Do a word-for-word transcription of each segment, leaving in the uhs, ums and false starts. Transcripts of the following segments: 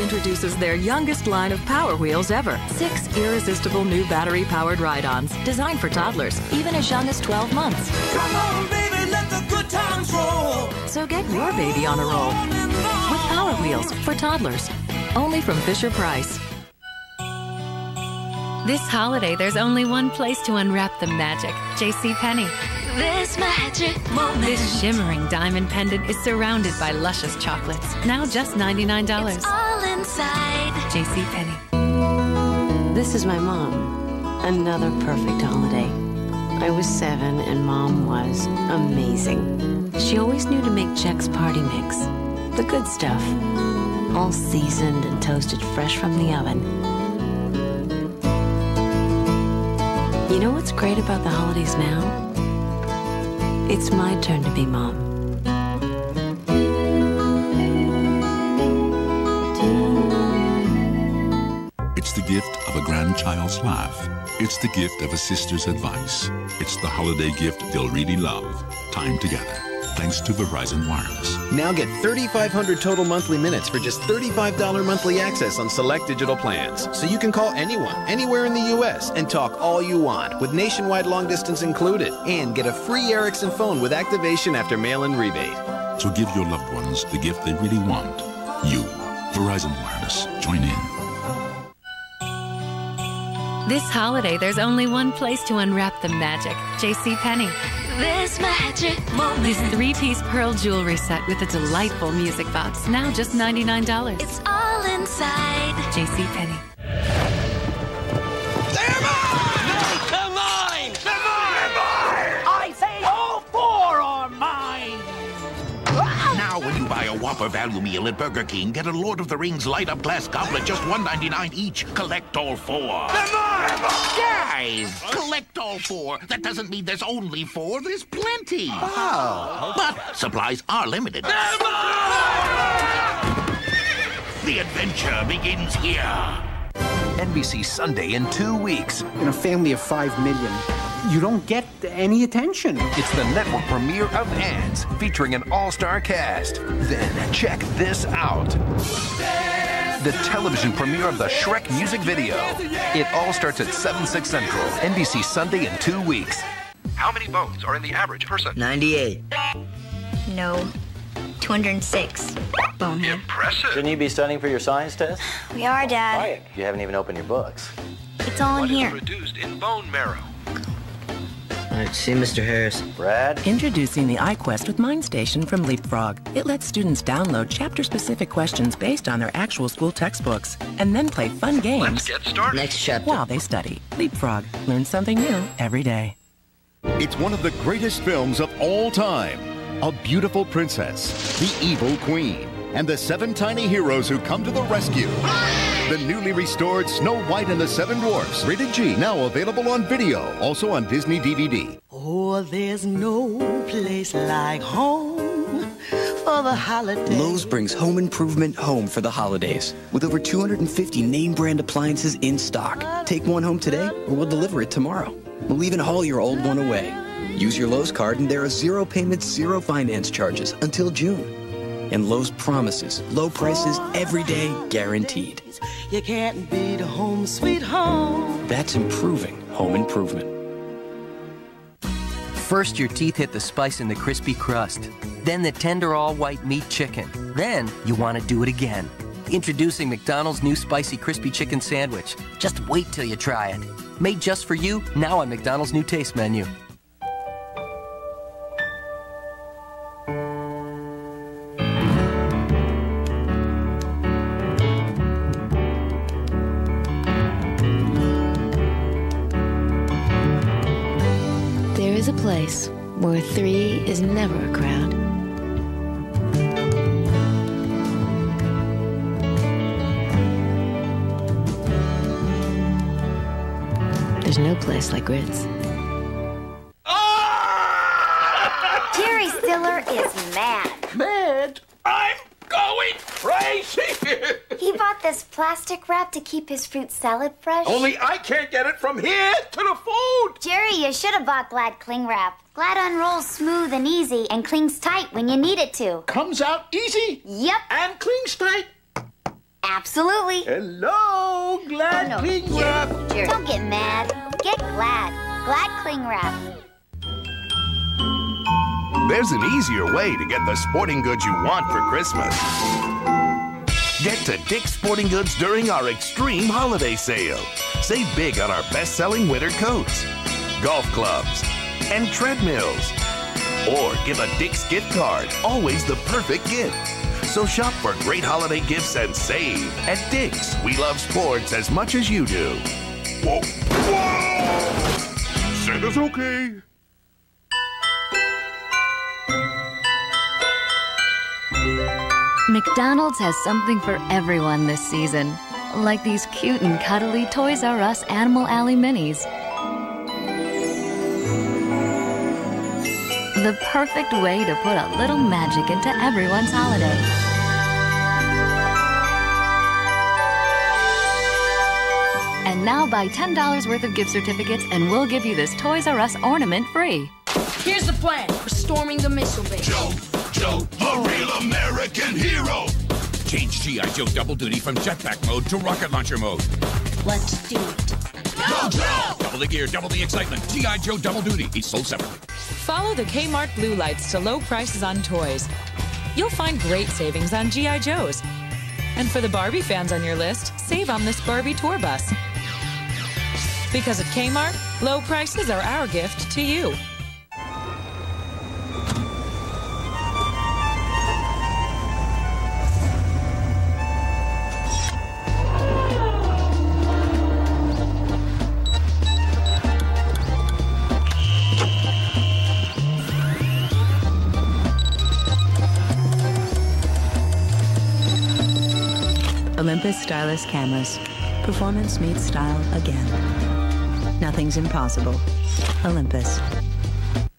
introduces their youngest line of Power Wheels ever. Six irresistible new battery-powered ride-ons designed for toddlers, even as young as twelve months. Come on, baby, let the good times roll. So get your baby on a roll with Power Wheels for toddlers. Only from Fisher-Price. This holiday, there's only one place to unwrap the magic, JCPenney. This magic moment. This shimmering diamond pendant is surrounded by luscious chocolates. Now just ninety-nine dollars. It's all inside. JCPenney. This is my mom. Another perfect holiday. I was seven and Mom was amazing. She always knew to make Chex Party Mix. The good stuff. All seasoned and toasted fresh from the oven. You know what's great about the holidays now? It's my turn to be mom. It's the gift of a grandchild's laugh. It's the gift of a sister's advice. It's the holiday gift they'll really love. Time together. Thanks to Verizon Wireless. Now get thirty-five hundred total monthly minutes for just thirty-five dollars monthly access on select digital plans. So you can call anyone, anywhere in the U S and talk all you want, with nationwide long distance included. And get a free Ericsson phone with activation after mail-in rebate. So give your loved ones the gift they really want. You. Verizon Wireless. Join in. This holiday, there's only one place to unwrap the magic. JCPenney. This magic moment. This three-piece pearl jewelry set with a delightful music box. Now just ninety-nine dollars. It's all inside. JCPenney. They're mine! No, they're mine! They're mine! They're mine! I say all four are mine! Now when you buy a Whopper value meal at Burger King, get a Lord of the Rings light-up glass goblet, just one ninety-nine each. Collect all four. They're mine! They're mine! Guys, collect all four. That doesn't mean there's only four. There's plenty. Oh. But supplies are limited. The adventure begins here. N B C Sunday in two weeks. In a family of five million, you don't get any attention. It's the network premiere of Ants, featuring an all-star cast. Then check this out. The television premiere of the Shrek music video. It all starts at seven, six Central. N B C Sunday in two weeks. How many bones are in the average person? ninety-eight. No. two hundred six. Bone. Impressive. Shouldn't you be studying for your science test? We are, Dad. Quiet. You haven't even opened your books. It's all in what here. Is reduced in bone marrow? All right, see Mister Harris. Brad? Introducing the iQuest with MindStation from LeapFrog. It lets students download chapter-specific questions based on their actual school textbooks and then play fun games. Let's get started. Next chapter. While they study. LeapFrog. Learn something new every day. It's one of the greatest films of all time. A beautiful princess, the evil queen, and the seven tiny heroes who come to the rescue. The newly restored Snow White and the Seven Dwarfs, rated G, now available on video, also on Disney D V D. Oh, there's no place like home for the holidays. Lowe's brings home improvement home for the holidays, with over two hundred fifty name brand appliances in stock. Take one home today, or we'll deliver it tomorrow. We'll even haul your old one away. Use your Lowe's card, and there are zero payments, zero finance charges until June. And Lowe's promises, low prices every day, guaranteed. You can't beat home sweet home. That's improving home improvement. First, your teeth hit the spice in the crispy crust. Then the tender all-white meat chicken. Then you want to do it again. Introducing McDonald's new spicy crispy chicken sandwich. Just wait till you try it. Made just for you, now on McDonald's new taste menu. Where three is never a crowd. There's no place like Ritz. Ah! Jerry Stiller is mad. Mad? I'm going crazy! He bought this plastic wrap to keep his fruit salad fresh. Only I can't get it from here to the food! Jerry, you should have bought Glad Cling Wrap. Glad unrolls smooth and easy and clings tight when you need it to. Comes out easy? Yep. And clings tight. Absolutely. Hello, Glad oh, no. Cling here, Wrap. Here. Don't get mad. Get Glad. Glad Cling Wrap. There's an easier way to get the sporting goods you want for Christmas. Get to Dick's Sporting Goods during our extreme holiday sale. Save big on our best-selling winter coats, golf clubs, and treadmills. Or give a Dick's gift card, always the perfect gift. So shop for great holiday gifts and save at Dick's. We love sports as much as you do. Whoa! Whoa! Santa's okay. McDonald's has something for everyone this season, like these cute and cuddly Toys R Us Animal Alley Minis. The perfect way to put a little magic into everyone's holiday. And now buy ten dollars worth of gift certificates and we'll give you this Toys R Us ornament free. Here's the plan. We're storming the missile base. Joe, Joe, a real American hero. Change G I Joe double duty from jetpack mode to rocket launcher mode. Let's do it. Go, Joe! Double the gear, double the excitement. G I Joe double duty. Each sold separately. Follow the Kmart blue lights to low prices on toys. You'll find great savings on G I Joes. And for the Barbie fans on your list, save on this Barbie tour bus. Because at Kmart, low prices are our gift to you. Olympus Stylus cameras. Performance meets style again. Nothing's impossible. Olympus.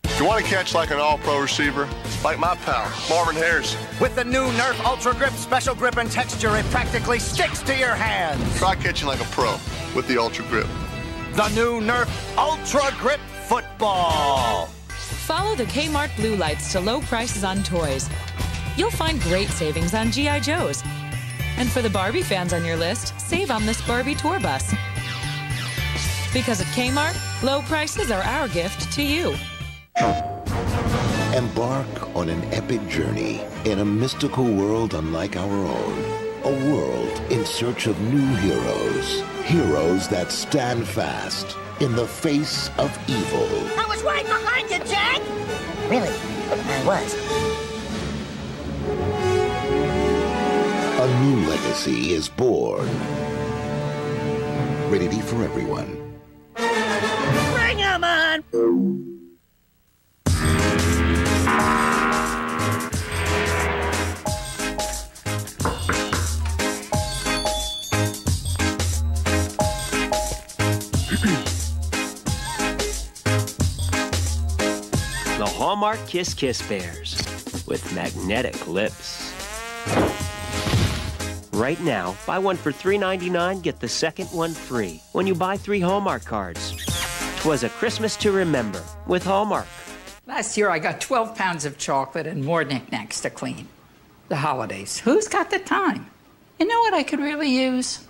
If you want to catch like an all-pro receiver, like my pal, Marvin Harrison. With the new Nerf Ultra Grip Special Grip and Texture, it practically sticks to your hands. Try catching like a pro with the Ultra Grip. The new Nerf Ultra Grip Football. Follow the Kmart blue lights to low prices on toys. You'll find great savings on G I Joes. And for the Barbie fans on your list, save on this Barbie tour bus. Because at Kmart, low prices are our gift to you. Embark on an epic journey in a mystical world unlike our own. A world in search of new heroes. Heroes that stand fast in the face of evil. I was right behind you, Jack! Really? I was. A new legacy is born. Ready for everyone. Bring 'em on! The Hallmark Kiss Kiss Bears with magnetic lips. Right now, buy one for three ninety-nine, get the second one free when you buy three Hallmark cards. 'Twas a Christmas to remember with Hallmark. Last year, I got twelve pounds of chocolate and more knickknacks to clean. The holidays. Who's got the time? You know what I could really use?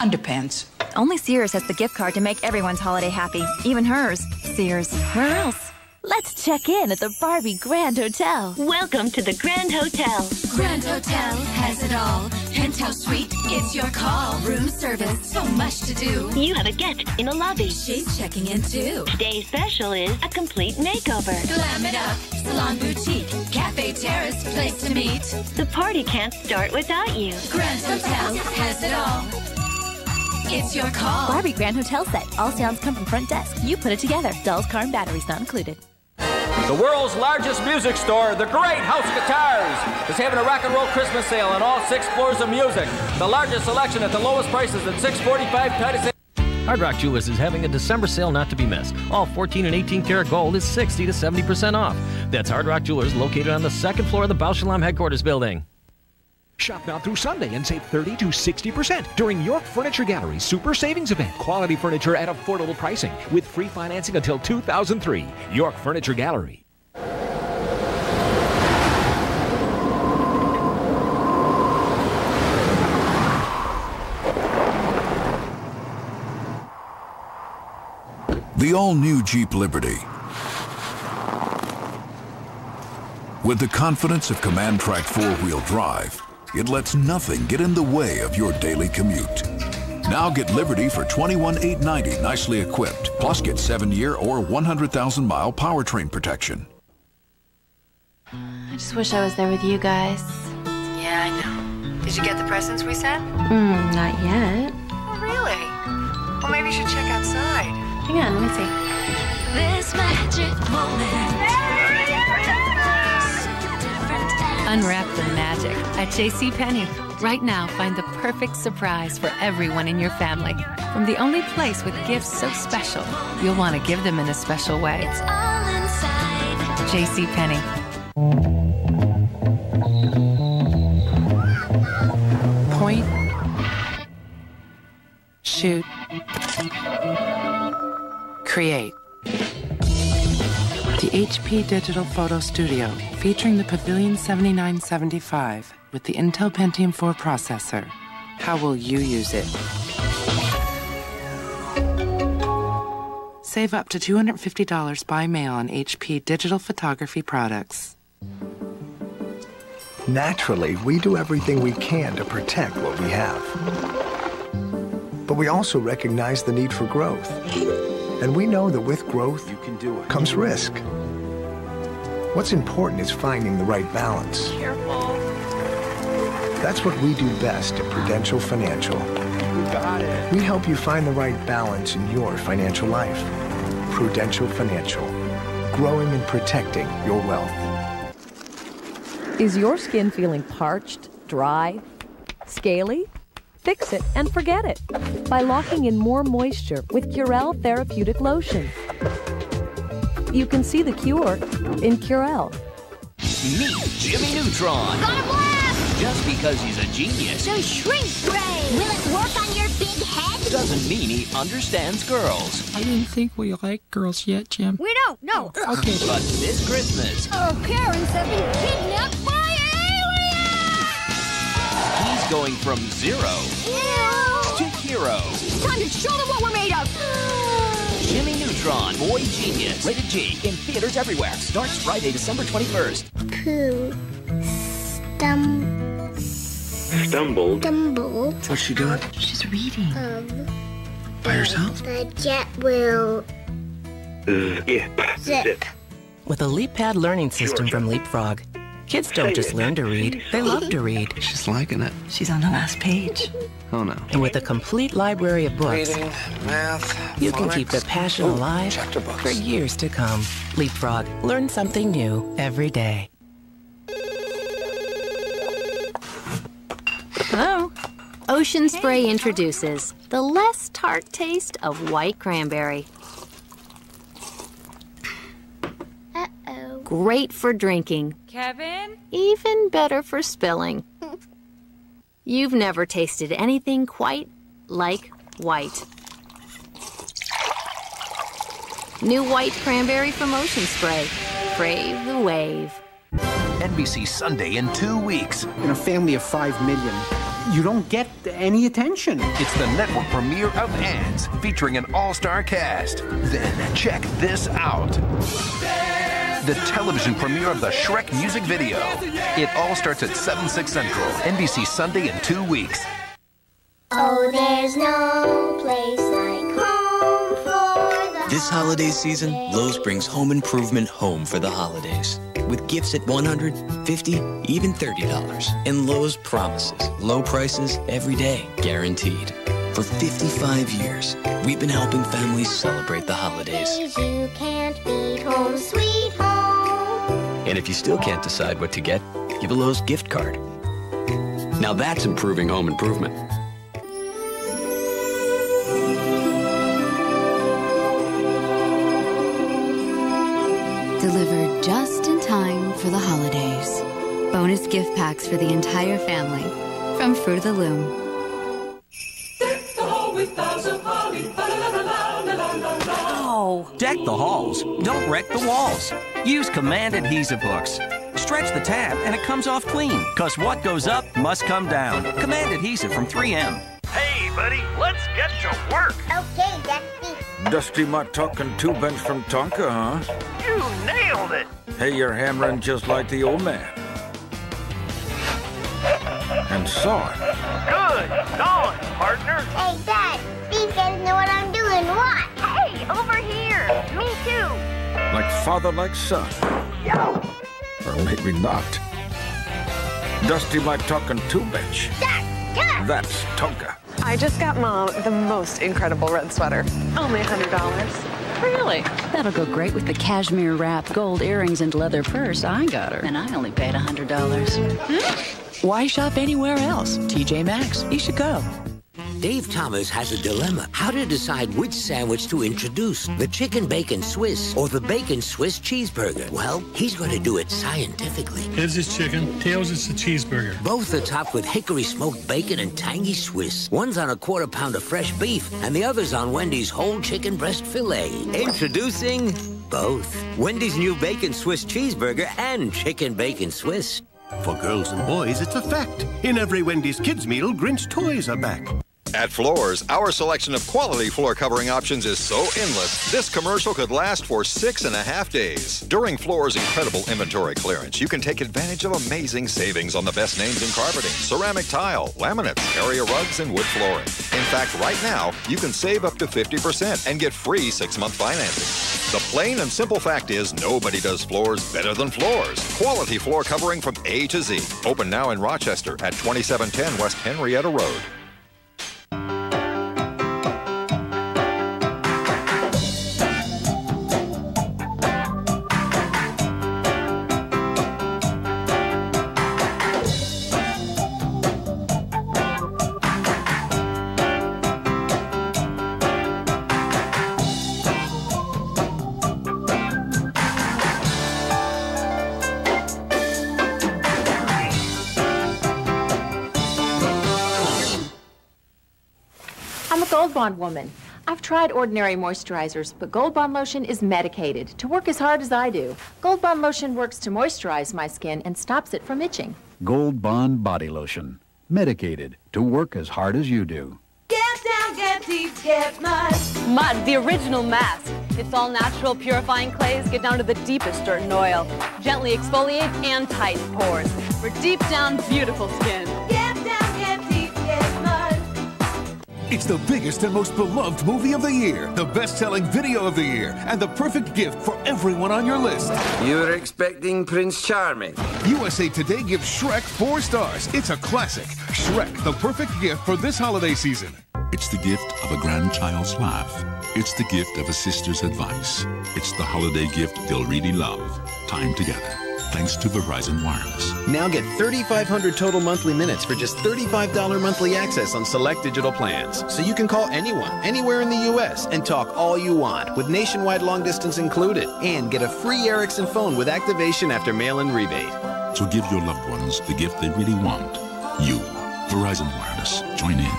Underpants. Only Sears has the gift card to make everyone's holiday happy, even hers. Sears. Where else? Let's check in at the Barbie Grand Hotel. Welcome to the Grand Hotel. Grand Hotel has it all. Penthouse suite, it's your call. Room service, so much to do. You have a guest in the lobby. She's checking in too. Today's special is a complete makeover. Glam it up. Salon boutique, cafe terrace, place to meet. The party can't start without you. Grand Hotel has it all. It's your call. Barbie Grand Hotel Set. All sounds come from front desk. You put it together. Dolls, car, and batteries not included. The world's largest music store, the Great House Guitars, is having a rock and roll Christmas sale on all six floors of music. The largest selection at the lowest prices at six forty-five. Hard Rock Jewelers is having a December sale not to be missed. All fourteen and eighteen karat gold is sixty to seventy percent off. That's Hard Rock Jewelers, located on the second floor of the Bausch and Lomb headquarters building. Shop now through Sunday and save thirty to sixty percent during York Furniture Gallery Super Savings Event. Quality furniture at affordable pricing with free financing until two thousand three. York Furniture Gallery. The all-new Jeep Liberty. With the confidence of Command Track four-wheel drive, it lets nothing get in the way of your daily commute. Now get Liberty for twenty-one thousand eight hundred ninety dollars nicely equipped, plus get seven-year or one hundred thousand mile powertrain protection. I just wish I was there with you guys. Yeah, I know. Did you get the presents we sent? Mm, not yet. Oh, really? Well, maybe you should check outside. Hang on, let me see. This magic moment. Unwrap the magic at JCPenney. Right now, find the perfect surprise for everyone in your family. From the only place with gifts so special, you'll want to give them in a special way. It's all inside JCPenney. Point, shoot, create. The H P Digital Photo Studio, featuring the Pavilion seventy-nine seventy-five with the Intel Pentium four processor. How will you use it? Save up to two hundred fifty dollars by mail on H P digital photography products. Naturally, we do everything we can to protect what we have. But we also recognize the need for growth. And we know that with growth you can do it. Comes risk. What's important is finding the right balance. Careful. That's what we do best at Prudential Financial. You got it. We help you find the right balance in your financial life. Prudential Financial. Growing and protecting your wealth. Is your skin feeling parched, dry, scaly? Fix it and forget it by locking in more moisture with Curel Therapeutic Lotion. You can see the cure in Curel. Meet Jimmy Neutron. Got a blast! Just because he's a genius. So shrink spray. Will it work on your big head? Doesn't mean he understands girls. I didn't think we like girls yet, Jim. We don't, no. Oh, okay. But this Christmas, our parents have been kidnapped. Going from zero Ew. To hero. It's time to show them what we're made of. Jimmy Neutron, Boy Genius, rated G, in theaters everywhere. Starts Friday, December twenty-first. Pooh. Stum. Stumbled. Stumbled. What's she doing? She's reading. Um. By herself? The jet will. Zip. Zip. With a Leap Pad learning system sure. from LeapFrog. Kids don't just learn to read, they love to read. She's liking it. She's on the last page. Oh, no. And with a complete library of books, reading, math, you phonics. Can keep the passion Ooh, alive for years to come. LeapFrog, learn something new every day. Hello? Ocean Spray introduces the less tart taste of white cranberry. Great for drinking. Kevin? Even better for spilling. You've never tasted anything quite like white. New white cranberry from Ocean Spray. Brave the wave. N B C Sunday in two weeks. In a family of five million, you don't get any attention. It's the network premiere of Ants, featuring an all-star cast. Then check this out. The television premiere of the Shrek music video. It all starts at seven, six central. N B C Sunday in two weeks. Oh, there's no place like home for the This holiday season, Lowe's brings home improvement home for the holidays. With gifts at one hundred dollars, fifty dollars, even thirty dollars. And Lowe's promises low prices every day, guaranteed. For fifty-five years, we've been helping families celebrate the holidays. You can't beat home, sweet home. And if you still can't decide what to get, give a Lowe's gift card. Now that's improving home improvement. Delivered just in time for the holidays. Bonus gift packs for the entire family from Fruit of the Loom. Deck the halls. Don't wreck the walls. Use Command adhesive hooks. Stretch the tab and it comes off clean. Because what goes up must come down. Command adhesive from three M. Hey, buddy, let's get to work. Okay, Dusty. Dusty Mutt talking two bench from Tonka, huh? You nailed it. Hey, you're hammering just like the old man. And saw it. Good going, partner. Hey, Dad, these guys know what I'm doing. What? Hey, over here. Me too. Like father, like son. Yo. Or maybe not. Dusty Mutt talking two bench. Dad. Yeah. That's Tonka. I just got Mom the most incredible red sweater. Only one hundred dollars. Really? That'll go great with the cashmere wrap, gold earrings, and leather purse I got her. And I only paid one hundred dollars. Hmm? Why shop anywhere else? T J Maxx. You should go. Dave Thomas has a dilemma. How to decide which sandwich to introduce, the chicken bacon Swiss or the bacon Swiss cheeseburger. Well, he's going to do it scientifically. Heads is chicken, tails is the cheeseburger. Both are topped with hickory smoked bacon and tangy Swiss. One's on a quarter pound of fresh beef, and the other's on Wendy's whole chicken breast fillet. Introducing both. Wendy's new bacon Swiss cheeseburger and chicken bacon Swiss. For girls and boys, it's a fact. In every Wendy's kids meal, Grinch toys are back. At Floors, our selection of quality floor covering options is so endless, this commercial could last for six and a half days. During Floors' incredible inventory clearance, you can take advantage of amazing savings on the best names in carpeting, ceramic tile, laminates, area rugs, and wood flooring. In fact, right now, you can save up to fifty percent and get free six-month financing. The plain and simple fact is nobody does Floors better than Floors. Quality floor covering from A to Z. Open now in Rochester at twenty-seven ten West Henrietta Road. Gold Bond woman. I've tried ordinary moisturizers, but Gold Bond lotion is medicated to work as hard as I do. Gold Bond lotion works to moisturize my skin and stops it from itching. Gold Bond body lotion. Medicated to work as hard as you do. Get down, get deep, get mud. Mud, the original mask. It's all natural purifying clays get down to the deepest dirt and oil. Gently exfoliate and tighten pores for deep down beautiful skin. Get down, get deep, get mud. It's the biggest and most beloved movie of the year, the best-selling video of the year, and the perfect gift for everyone on your list. You were expecting Prince Charming. U S A Today gives Shrek four stars. It's a classic. Shrek, the perfect gift for this holiday season. It's the gift of a grandchild's laugh. It's the gift of a sister's advice. It's the holiday gift they'll really love. Time together. Thanks to Verizon Wireless. Now get thirty-five hundred total monthly minutes for just thirty-five dollars monthly access on select digital plans. So you can call anyone, anywhere in the U S and talk all you want with nationwide long distance included. And get a free Ericsson phone with activation after mail-in rebate. So give your loved ones the gift they really want. You. Verizon Wireless. Join in.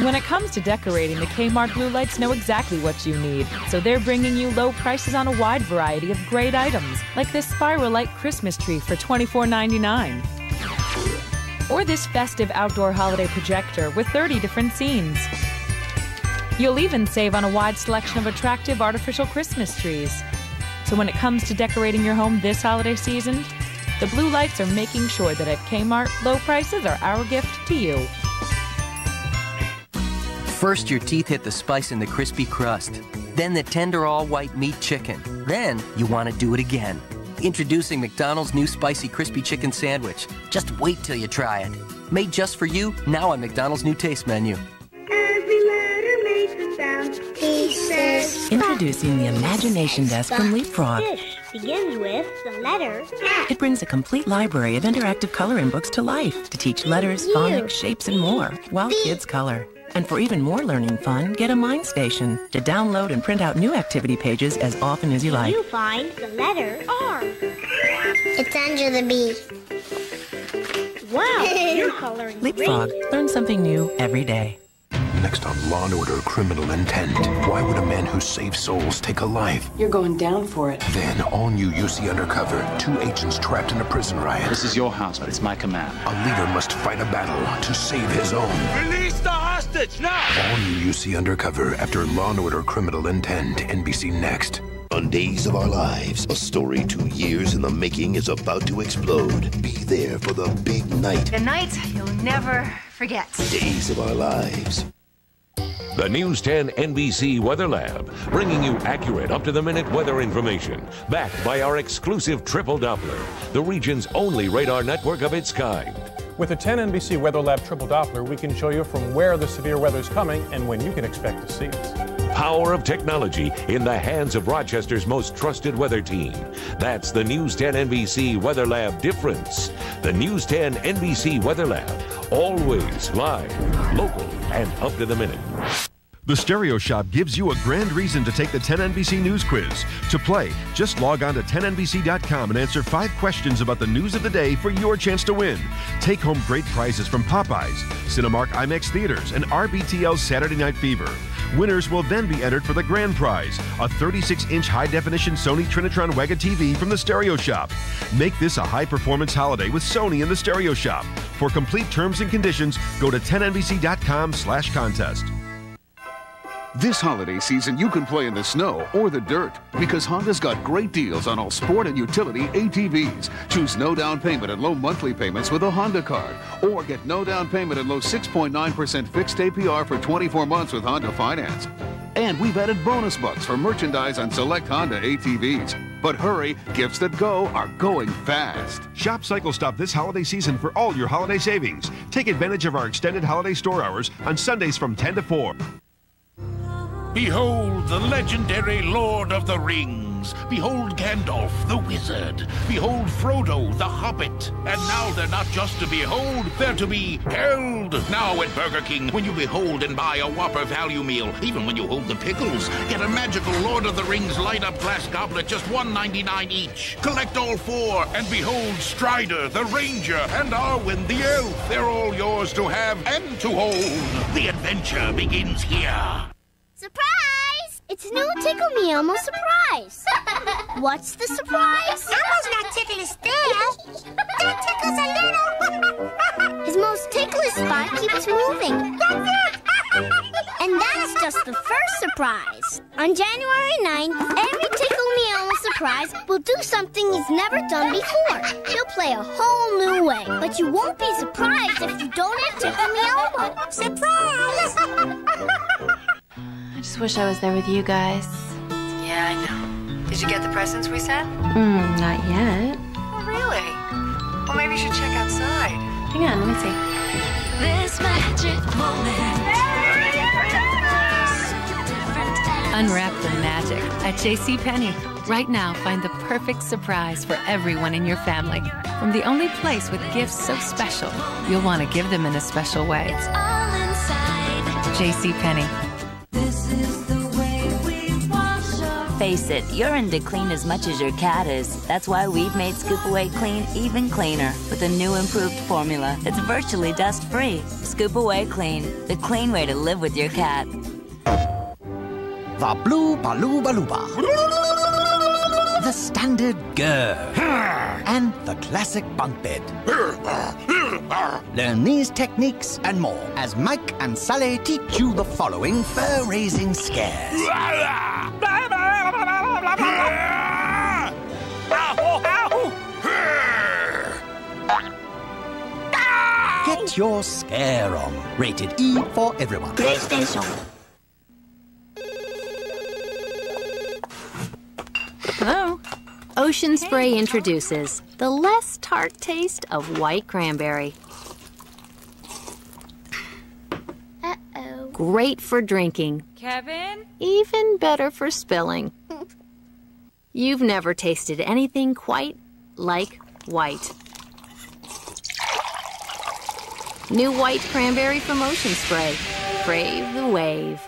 When it comes to decorating, the Kmart Blue Lights know exactly what you need. So they're bringing you low prices on a wide variety of great items, like this spiral light Christmas tree for twenty-four ninety-nine. Or this festive outdoor holiday projector with thirty different scenes. You'll even save on a wide selection of attractive artificial Christmas trees. So when it comes to decorating your home this holiday season, the Blue Lights are making sure that at Kmart, low prices are our gift to you. First, your teeth hit the spice in the crispy crust, then the tender all-white meat chicken. Then, you want to do it again. Introducing McDonald's new spicy crispy chicken sandwich. Just wait till you try it. Made just for you, now on McDonald's new taste menu. Every letter makes a sound. Pieces. Introducing the Imagination Desk from LeapFrog. This begins with the letter A. It brings a complete library of interactive coloring books to life to teach letters, phonics, shapes, and more, while kids color. And for even more learning fun, get a Mind Station to download and print out new activity pages as often as you like. You find the letter R. It's under the B. Wow, you're coloring. LeapFrog, learn something new every day. Next on Law and Order, Criminal Intent. Why would a man who saves souls take a life? You're going down for it. Then, all new U C Undercover. Two agents trapped in a prison riot. This is your house, but it's my command. A leader must fight a battle to save his own. Release the hostage, now! All new U C Undercover after Law and Order Criminal Intent, N B C Next. On Days of Our Lives, a story two years in the making is about to explode. Be there for the big night. The night you'll never forget. Days of Our Lives. The News ten N B C Weather Lab, bringing you accurate, up-to-the-minute weather information, backed by our exclusive Triple Doppler, the region's only radar network of its kind. With the ten N B C Weather Lab Triple Doppler, we can show you from where the severe weather's coming and when you can expect to see it. Power of technology in the hands of Rochester's most trusted weather team. That's the News ten N B C Weather Lab difference. The News ten N B C Weather Lab, always live, local, and up to the minute. The Stereo Shop gives you a grand reason to take the ten N B C News Quiz. To play, just log on to ten N B C dot com and answer five questions about the news of the day for your chance to win. Take home great prizes from Popeyes, Cinemark IMAX Theaters, and R B T L's Saturday Night Fever. Winners will then be entered for the grand prize, a thirty-six inch high-definition Sony Trinitron Wega T V from the Stereo Shop. Make this a high-performance holiday with Sony in the Stereo Shop. For complete terms and conditions, go to ten N B C dot com slash contest. This holiday season, you can play in the snow or the dirt because Honda's got great deals on all sport and utility A T Vs. Choose no down payment and low monthly payments with a Honda card, or get no down payment and low six point nine percent fixed A P R for twenty-four months with Honda Finance. And we've added bonus bucks for merchandise on select Honda A T Vs. But hurry, gifts that go are going fast. Shop Cycle Stop this holiday season for all your holiday savings. Take advantage of our extended holiday store hours on Sundays from ten to four. Behold the legendary Lord of the Rings. Behold Gandalf the Wizard. Behold Frodo the Hobbit. And now they're not just to behold, they're to be held. Now at Burger King, when you behold and buy a Whopper value meal, even when you hold the pickles, get a magical Lord of the Rings light-up glass goblet, just one ninety-nine each. Collect all four and behold Strider the Ranger and Arwen the Elf. They're all yours to have and to hold. The adventure begins here. Surprise! It's new Tickle Me Elmo surprise. What's the surprise? Elmo's not ticklish there. That tickles a little. His most ticklish spot keeps moving. That's it. And that's just the first surprise. On January ninth, every Tickle Me Elmo surprise will do something he's never done before. He'll play a whole new way. But you won't be surprised if you don't have Tickle Me Elmo. Surprise! Just wish I was there with you guys. Yeah, I know. Did you get the presents we sent? Mm, not yet. Oh, really? Well, maybe you should check outside. Hang on, let me see. This magic moment. Unwrap the magic at J C Penney. Right now, find the perfect surprise for everyone in your family. From the only place with gifts so special, you'll want to give them in a special way. It's all inside J C Penney. This is the way we wash up. Face it, you're into clean as much as your cat is. That's why we've made Scoop Away Clean even cleaner with a new improved formula. It's virtually dust-free. Scoop Away Clean, the clean way to live with your cat. The Blue Baloobalooba. The standard girl. And the classic bunk bed. Learn these techniques and more as Mike and Sally teach you the following fur-raising scares. Get your scare on. Rated E for everyone. PlayStation. Hello? Ocean Spray introduces the less tart taste of white cranberry. Uh-oh. Great for drinking. Kevin? Even better for spilling. You've never tasted anything quite like white. New white cranberry from Ocean Spray. Crave the wave.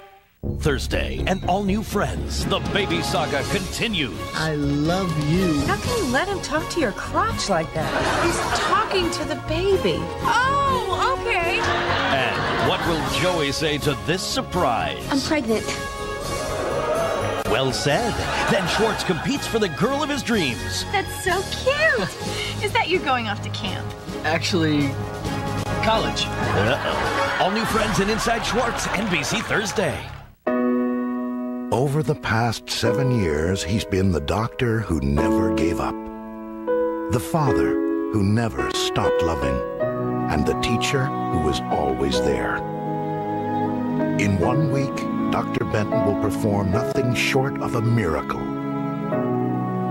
Thursday, and all new friends. The baby saga continues. I love you. How can you let him talk to your crotch like that? He's talking to the baby. Oh, okay. And what will Joey say to this surprise? I'm pregnant. Well said. Then Schwartz competes for the girl of his dreams. That's so cute. Is that you going off to camp? Actually... college. Uh-oh. All new friends and Inside Schwartz, N B C Thursday. Over the past seven years, he's been the doctor who never gave up, the father who never stopped loving, and the teacher who was always there. In one week, Doctor Benton will perform nothing short of a miracle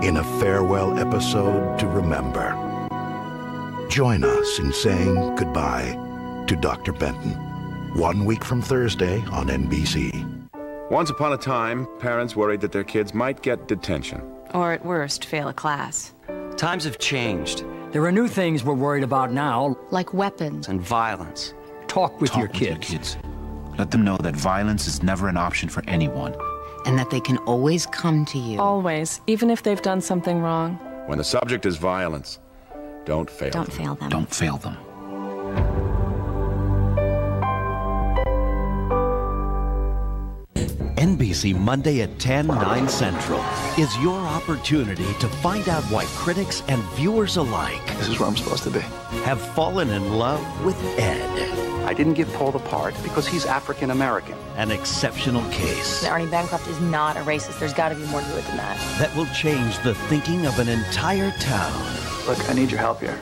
in a farewell episode to remember. Join us in saying goodbye to Doctor Benton. One week from Thursday on N B C. Once upon a time, parents worried that their kids might get detention. Or at worst, fail a class. Times have changed. There are new things we're worried about now. Like weapons. And violence. Talk with Talk your kids. With your kids. Let them know that violence is never an option for anyone. And that they can always come to you. Always, even if they've done something wrong. When the subject is violence, don't fail them. Don't fail them. Don't fail them. N B C Monday at ten, nine Central is your opportunity to find out why critics and viewers alike... This is where I'm supposed to be. ...have fallen in love with Ed. I didn't give Paul the part because he's African American. An exceptional case. Arnie Bancroft is not a racist. There's got to be more to it than that. That will change the thinking of an entire town. Look, I need your help here.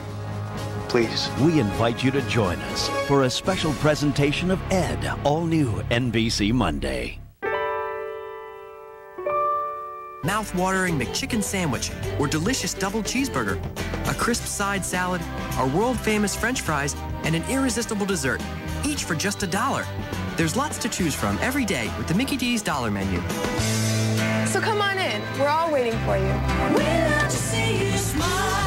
Please. We invite you to join us for a special presentation of Ed, all new N B C Monday. Mouth-watering McChicken sandwich, or delicious double cheeseburger, a crisp side salad, a world-famous French fries, and an irresistible dessert, each for just a dollar. There's lots to choose from every day with the Mickey D's Dollar Menu. So come on in. We're all waiting for you. We love to see you smile.